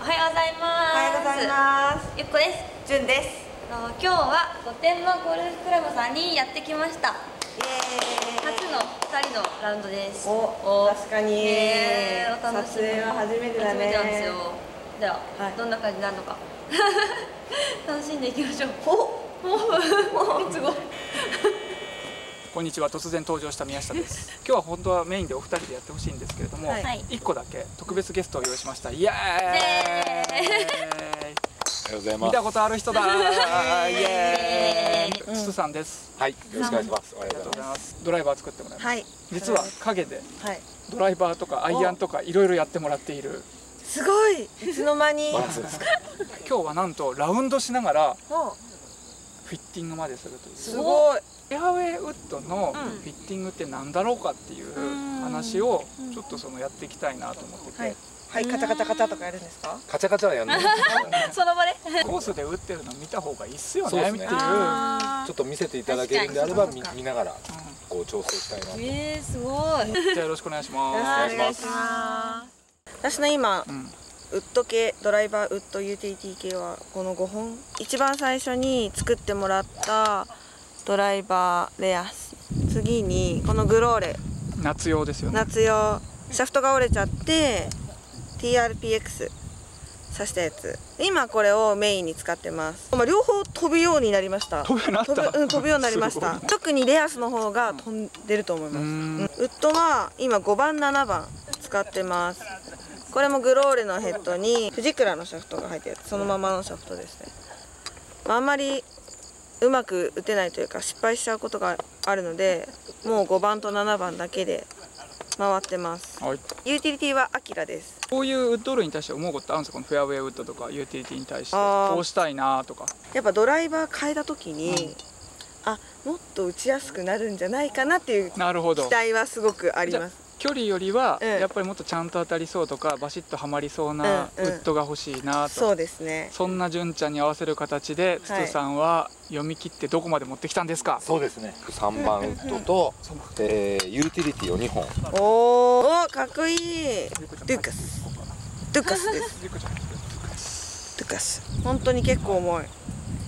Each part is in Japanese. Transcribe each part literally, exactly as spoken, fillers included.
おはようございます。おはようございます。ゆっこです。じゅんです。今日は御殿場ゴルフクラブさんにやってきました。イエーイ。初の二人のラウンドです。お、お確かに。ええ、お楽しみ。撮影は初めてだね。初めてなんですよ。では、はい、どんな感じになるのか楽しんでいきましょう。お、もうもうすごい。こんにちは。突然登場した宮下です。今日は本当はメインでお二人でやってほしいんですけれども、一個だけ特別ゲストを用意しました。イエーイ。ありがとうございます。見たことある人だ。イエーイ。つつさんです。はい。よろしくお願いします。ありがとうございます。ドライバー作ってもらいます。実は影でドライバーとかアイアンとかいろいろやってもらっている。すごい。いつの間に。今日はなんとラウンドしながらフィッティングまでするという。すごい。エアウェイウッドのフィッティングって何だろうかっていう話をちょっとそのやっていきたいなと思ってて、はい、カチャカチャカチャとかやるんですか？カチャカチャはやんない。その場でコースで打ってるの見た方がいいっすよねっていう、ちょっと見せていただけるんであれば見ながらこう調整したいなと。えー、すごい。じゃあよろしくお願いします。お願いします。私の今ウッド系ドライバーウッドユーティリティ系はこのごほん、一番最初に作ってもらった。ドライバーレアス、次にこのグローレ、夏用ですよね。夏用シャフトが折れちゃって ティーアールピーエックス 刺したやつ、今これをメインに使ってます。まあ、両方飛ぶようになりました。飛ぶようになった飛ぶ、うん、飛ぶようになりました、ね、特にレアスの方が飛んでると思います。うん、ウッドは今ごばんななばん使ってます。これもグローレのヘッドにフジクラのシャフトが入ってる、そのままのシャフトですね。まあ、あんまりうまく打てないというか失敗しちゃうことがあるので、もうごばんとななばんだけで回ってます。はい、ユーティリティはアキラです。こういうウッド類に対して思うことあるんですか？このフェアウェイウッドとかユーティリティに対してこうしたいなとか。やっぱドライバー変えた時に、うん、あ、もっと打ちやすくなるんじゃないかなっていう期待はすごくあります。距離よりはやっぱりもっとちゃんと当たりそうとか、バシッとはまりそうなウッドが欲しいなと。そうですね。そんな純ちゃんに合わせる形でつつさんは読み切ってどこまで持ってきたんですか？そうですね。さんばんウッドとえーユーティリティをにほん。おお、かっこいい。ドゥカス、ドゥカスです。ドゥカス。本当に結構重い。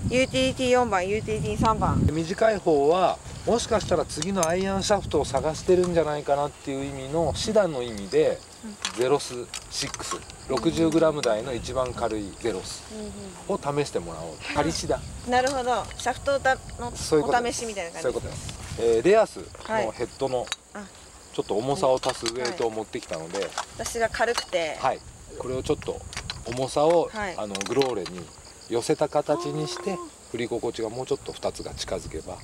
ユーティリティよんばん、ユーティリティさんばん。短い方は。もしかしたら次のアイアンシャフトを探してるんじゃないかなっていう意味のシダの意味でゼロスろく、ろくじゅうグラム 台の一番軽いゼロスを試してもらおう。仮シダ。なるほど。シャフトのお試しみたいな感じ。そういうことです。えー、レアスのヘッドのちょっと重さを足すウェイトを持ってきたので、私が軽くて、はい、これをちょっと重さを、はい、あのグローレに寄せた形にして。振り心地がもうちょっとふたつが近づけば、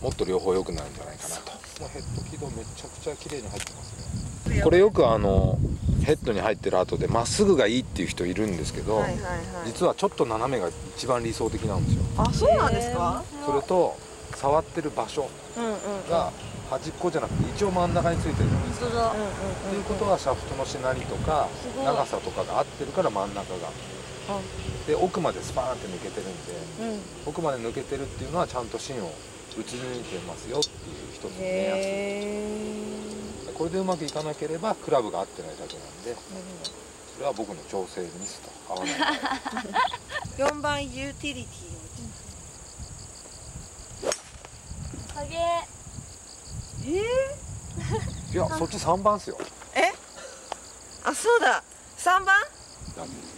もっと両方良くなるんじゃないかなと。ヘッド軌道めちゃくちゃ綺麗に入ってますね。これよくあのヘッドに入ってる後でまっすぐがいいっていう人いるんですけど、実はちょっと斜めが一番理想的なんですよ。あ、そうなんですか？それと触ってる場所が端っこじゃなくて一応真ん中についてるじゃないですか。ということはシャフトのしなりとか長さとかが合ってるから真ん中が。で奥までスパーンって抜けてるんで、うん、奥まで抜けてるっていうのはちゃんと芯を打ち抜いてますよっていう一つの目安。へー。これでうまくいかなければクラブが合ってないだけなんで、うん、それは僕の調整ミスと合わないよんばんユーティリティ影、えー、いやそっちさんばんっすよ。え、あ、そうださんばんだめ。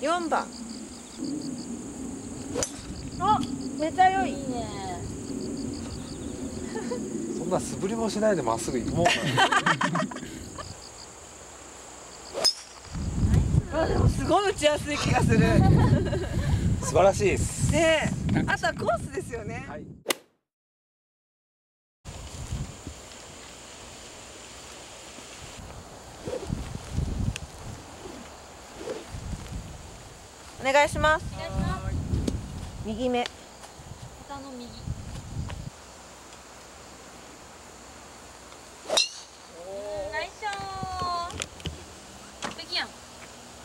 よんばん。あ、めちゃ良い。いいね。そんな素振りもしないでまっすぐ行こう。あ、でもすごい打ちやすい気がする。素晴らしいです。ね、あとはコースですよね。はい。お願いします。右目。下の右。ナイスショット。完璧やん。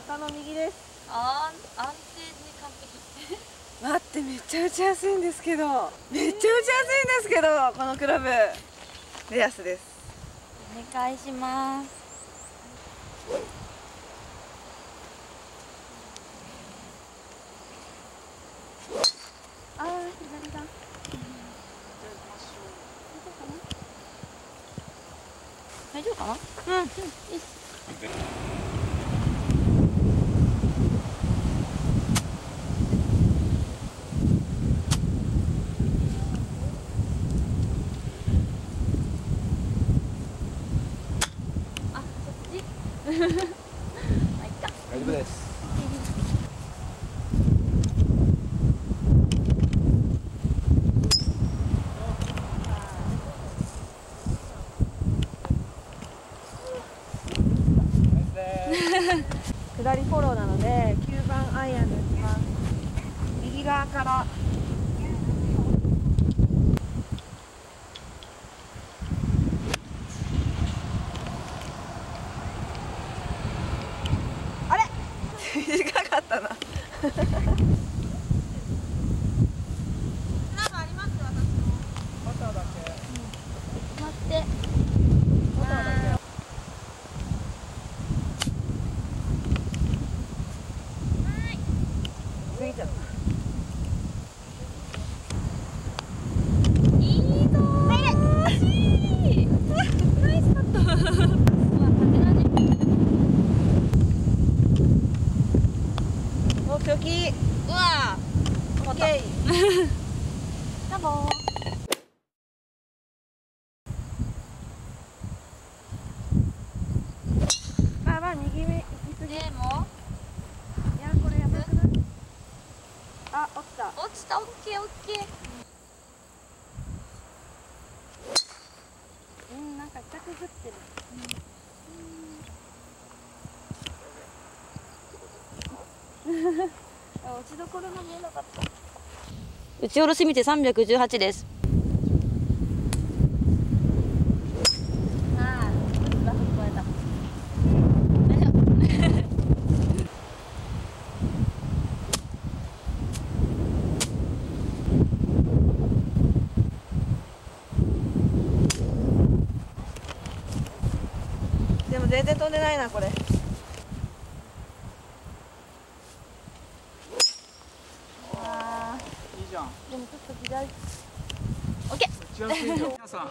下の右です。あー、安定に完璧。待って、めっちゃ打ちやすいんですけど。めっちゃ打ちやすいんですけど、このクラブ。レアスです。お願いします。大丈夫かな。うん、うん、いいっす。下りフォローなのできゅうばんアイアンで打ちます。右側からあれ短かったな打ち下ろし見てさんびゃくじゅうはちです。ああ、ラフ超えた。大丈夫。でも全然飛んでないなこれ。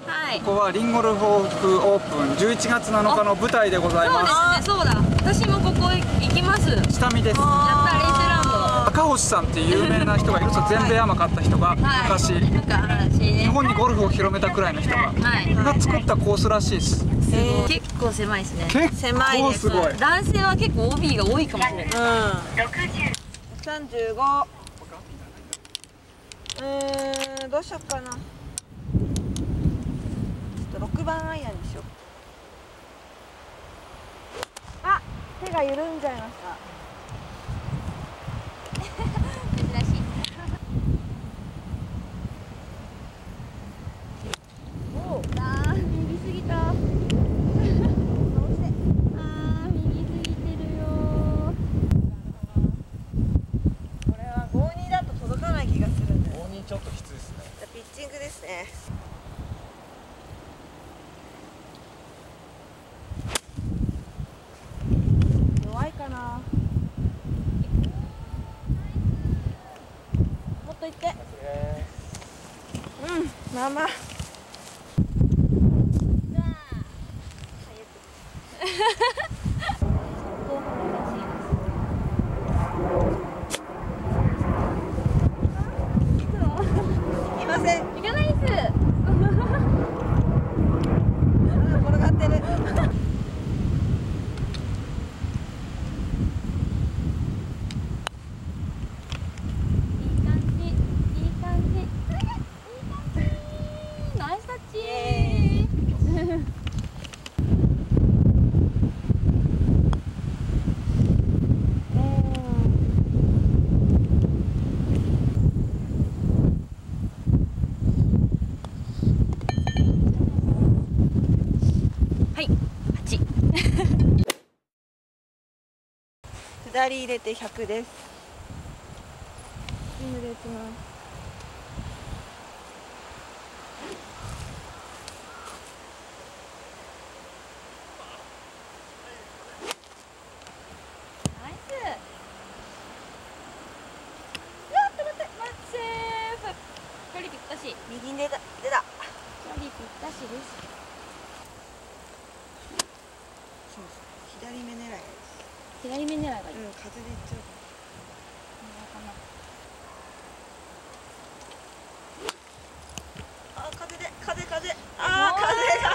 はい、ここはリンゴルフオープンじゅういちがつなのかの舞台でございます。そうですね、そうだ。私もここ行きます。下見です。やったリンスランド。赤星さんっていう有名な人がいると全米アマ買った人が昔、日本にゴルフを広めたくらいの人がが作ったコースらしいです。結構狭いですね。結構すごい。男性は結構 オービー が多いかもしれない。ろくじゅう、さんじゅうご。うん、どうしようかな。ろくばんアイアンにしよう。あ、手が緩んじゃいました。珍しい。おお、あ、右すぎた。どうして？あ、右すぎてるよ。これはごにだと届かない気がするんだよ。ごにちょっときついですね。じゃピッチングですね。ママ。下り入れてひゃくです。スイムで打ちます。右に出た、出た。距離ぴったしです。左目狙いです。左目狙いがいい、うん、風でいっちゃう。あ、風で、風風、あー、風が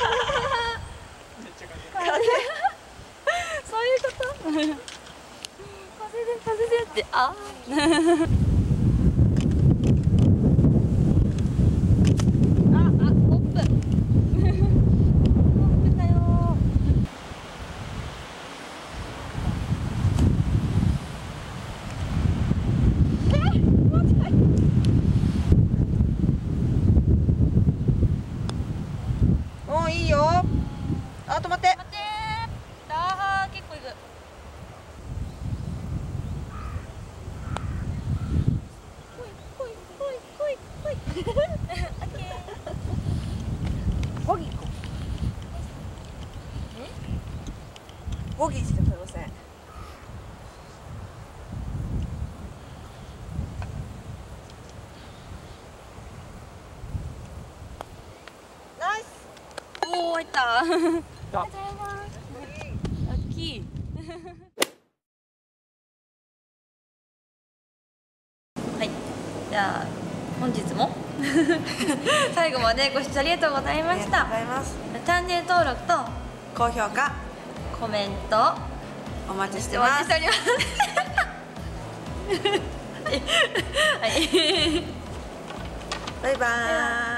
めっちゃ風風そういうこと風で風でって、あーあ、止まって。待ってー。あー、結構いく。来い来い来い来い来い。オッケー。ボギー行こう。え？ボギーしか取れません。ナイス。おー、入った。大きい。はい、じゃあ本日も最後までご視聴ありがとうございました。チャンネル登録と高評価、コメントお待ちしてます。バイバーイ。